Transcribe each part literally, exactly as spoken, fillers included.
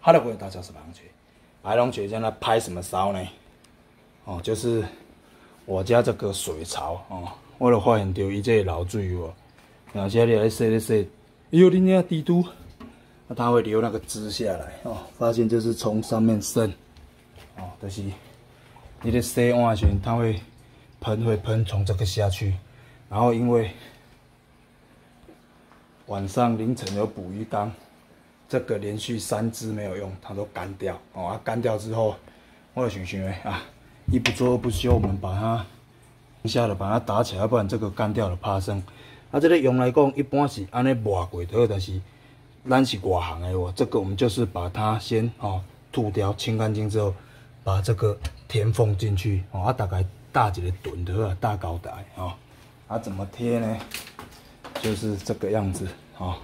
它的味道就是螃蟹。白龙蕨在那拍什么烧呢？哦，就是我家这个水槽哦，我就发现到伊这个流水哦，然后现在来洗来洗，哎呦，你那滴嘟，那它会流那个汁下来哦。发现就是从上面渗，哦，就是你在洗碗的时候，它会喷会喷从这个下去，然后因为晚上凌晨有捕鱼缸。 这个连续三只没有用，它都干掉哦。啊、干掉之后，我就想想诶啊，一不做二不休，我们把它剩下的把它打起来，要不然这个干掉了怕生。啊，这个用来讲一般是安尼抹过的，但是咱是外行的哦。这个我们就是把它先哦吐掉，清干净之后，把这个填缝进去哦。啊，大概大几个吨的大高台哦。啊，怎么贴呢？就是这个样子哦，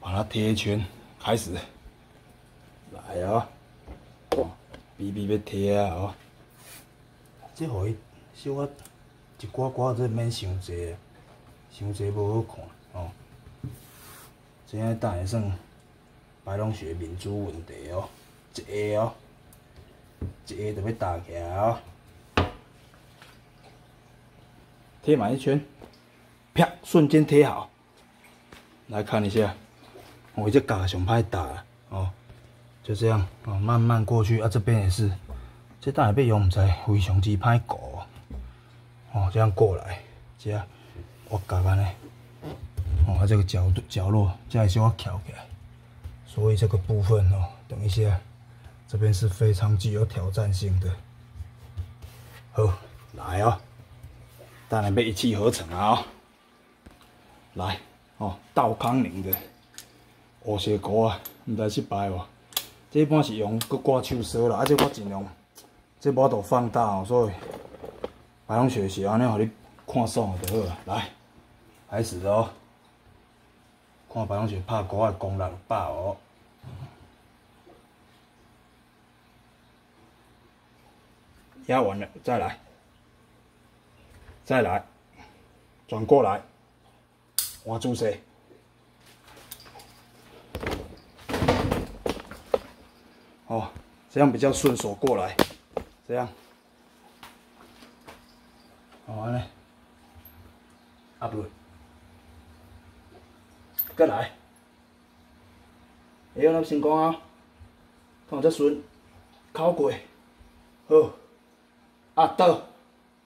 把它贴一圈。 开始，来啊、哦！哦，比比要贴啊！哦，即互伊小可一寡寡，即免伤济，伤济无好看哦。即个等下算白龙雪民主问题哦，一下哦，一下就要打起来哦。贴满一圈，啪，瞬间贴好。来看一下。 我这嘎熊拍打了哦，就这样哦，慢慢过去啊。这边也是，这大海被用唔知，灰熊鸡拍狗哦，这样过来，这样我夹安尼哦，它、啊、这个角角落这样稍微翘起来，所以这个部分哦，等一下这边是非常具有挑战性的。好，来哦，大海被一气呵成啊、哦！来哦，道康宁的。 乌蛇膏啊，毋知失败无？这一般是用搁挂手梢啦，啊，这我尽量，这无度放大哦，所以白龙雪是安尼，互你看爽就好啊。来，开始哦，看白龙雪拍膏的功力有百哦。压完了，再来，再来，转过来，换姿势。 哦，这样比较顺手过来，这样，好嘞，啊不，再来，哎呦，那成功啊！看我这顺，靠过，好，啊倒，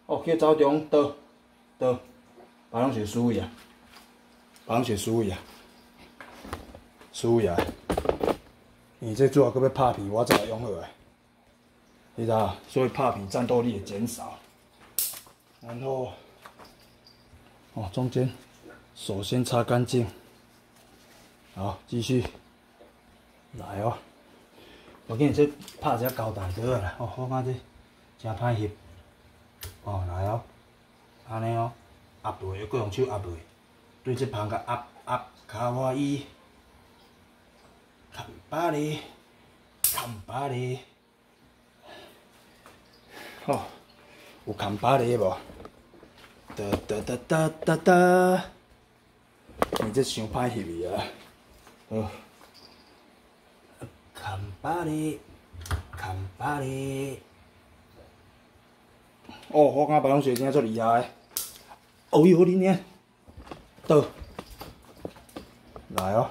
哦，去走中倒，倒，白龙雪输去啊，白龙雪输去啊，输去啊！ 你这主要搁要拍皮，我才用好个，你知道？所以拍皮战斗力也减少。然后，哦，中间手先擦干净，好，继续来哦。我给你这拍一下胶带就好啦。哦，我看这真歹翕。哦，来哦，安尼哦，压落，又搁用手压落，对这旁甲压压，卡哇伊。 看巴黎，看巴黎，哦，有看巴黎无？哒哒哒哒哒哒，你这伤歹翕去啊！哦，看巴黎，看巴黎。哦，我感觉白龙雪真足厉害。哦哟，你呢？倒，来哦。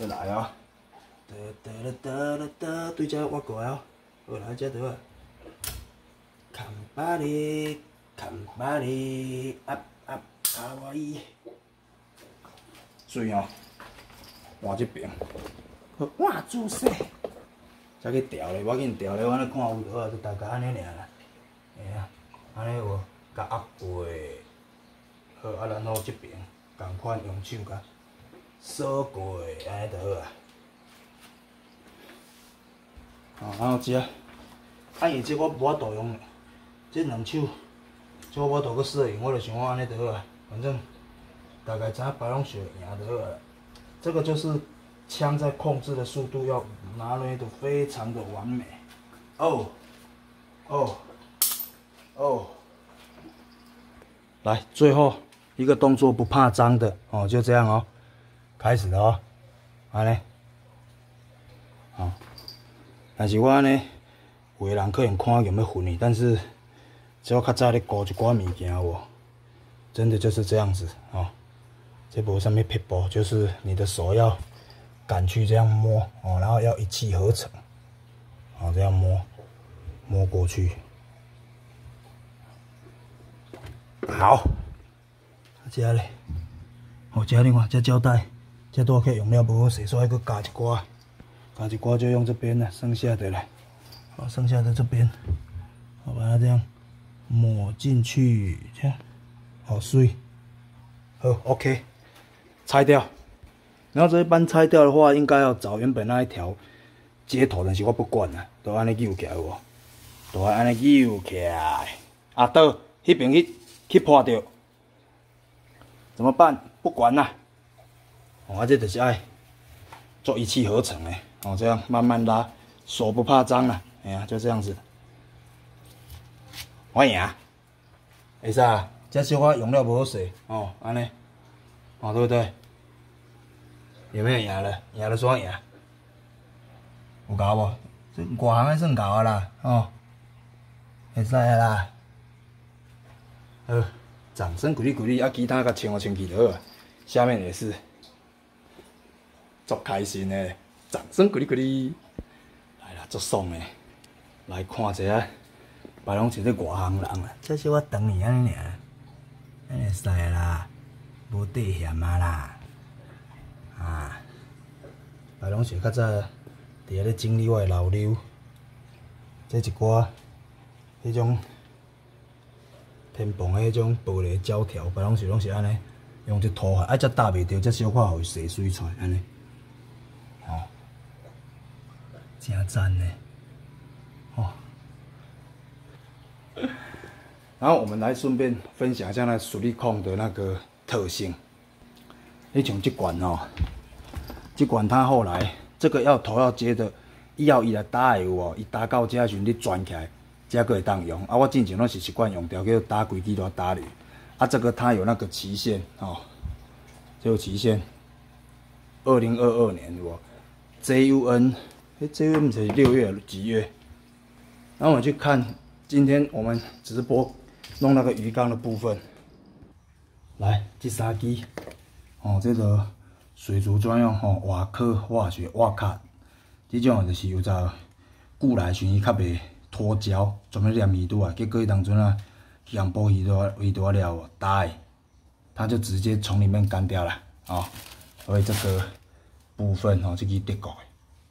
再来啊！哒哒啦哒啦哒，对只挖过来哦，过来只对啊。看巴黎，看巴黎，啊啊，卡哇伊。水哦，换这边，换姿势，再去调咧，我紧调咧，我安尼看有就好，就大家安尼尔啦。吓啊，安尼有无？甲压过，好啊，然后这边同款用手甲。 收过，安尼就好啊。哦，然后这，啊，因这我无法度用，这两手，这我无法度去适应，我就想我安尼就好啊。反正大概知影白龙雪赢就好了。这个就是枪在控制的速度要拿捏得非常的完美。哦，哦，哦，来，最后一个动作不怕脏的哦，就这样哦。开始了哦，安尼，哦，但是我安尼有个人可能看见要昏去，但是只要较早咧顾一寡物件有无？真的就是这样子哦，这无啥物撇步，就是你的手要敢去这样摸哦，然后要一气呵成，哦，这样摸摸过去，好。 遮咧，好遮另外遮胶带，遮大块用了不好洗，所以佫加一挂，加一挂就用这边了，剩下的来，好，剩下的这边，好把它这样抹进去，这样，好水，好 ，OK， 拆掉。然后这一般拆掉的话，应该要找原本那一条接头，但是我不管啦，都安尼揪起来有无？都安尼揪起来，啊，倒迄边去去破掉。 怎么办？不管啦、啊，我、哦啊、这就是爱做一气呵成的，哦，这样慢慢拉，手不怕脏啦，哎呀，就这样子。我赢，会使啊？这小可用了不好洗，哦，安尼，哦，对不对？有没有赢了？赢了算赢，有搞无？这外行的算搞啊啦，哦，会使啊啦，好。 掌声鼓励鼓励，啊，其他甲清啊清气就好啊。下面也是，足开心的，掌声鼓励鼓励，来啦，足爽的。来看一下，别拢像这外行人啦，这是我长年安尼尔，安尼使啦，无底嫌啊啦，啊，别拢是较早伫咧整理我的老溜，这一寡，迄种。 天棚的迄种玻璃胶条，别拢是拢是安尼，用一拖下，啊，才搭袂着，才小可互伊洗水出来，安尼，哦，真赞呢，哦。然后我们来顺便分享一下那水力控的那个特性。你像这管哦，这管它后来这个要头要接的，以后伊来搭的有无？伊搭到遮时阵，你转起来。 这个会当用啊！我之前拢是习惯用条叫打规矩都打哩，啊，这个它有那个期限哦，就有期限。二零二二年有无 ？J U N， 哎 ，J U N 是六月几月？然后我去看今天我们直播弄那个鱼缸的部分，来，这三支哦，这个水族专用吼瓦克化学瓦卡，这种就是有在古来时伊较袂。 脱胶专门粘鱼肚啊，结果伊当阵啊，去人捕鱼多鱼多了，大，它就直接从里面干掉了哦。所以这个部分哦，这支德国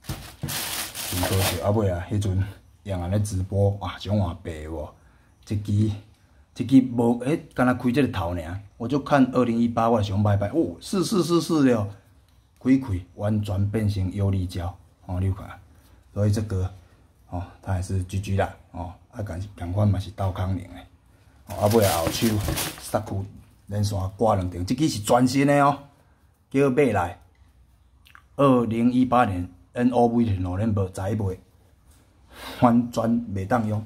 的，真可惜。啊尾啊，迄阵用安尼直播哇，想换白无？这支这支无诶，干那开这个头尔，我就看二零一八我想拜拜哦，是是是是了，开开完全变成游离胶哦，你有看，所以这个。 哦，它也是 G G 啦，哦，啊，共共款嘛是斗康宁的，哦，啊尾后手塞裤连线挂两条，这支是全新的哦，叫买来，二零一八年 N O V 零五年无再卖，完全袂当用，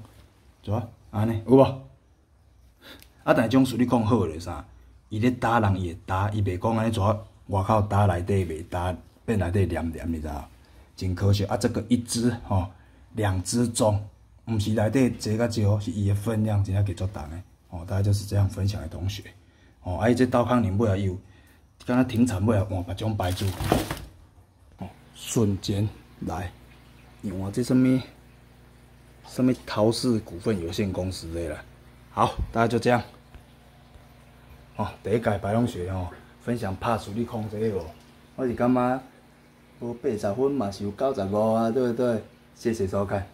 怎啊？安尼有无？啊，但种事你讲好咧啥？伊咧打人伊会打，伊袂讲安尼怎外口打内底袂打，变内底黏黏，你知道？真可惜啊！这个一支哦。 两只钟，唔是内底坐较少，是伊的分量真正给足重的哦。大概就是这样分享的同学哦。啊，伊这刀康宁尾啊有，敢若停产尾啊换别种牌子哦，瞬间来用啊这什么什么陶氏股份有限公司的啦。好，大概就这样哦。第一届白龙学哦，分享拍水力控制哦，我是感觉无八十分嘛是有九十五啊，对不对？ 谢谢收看。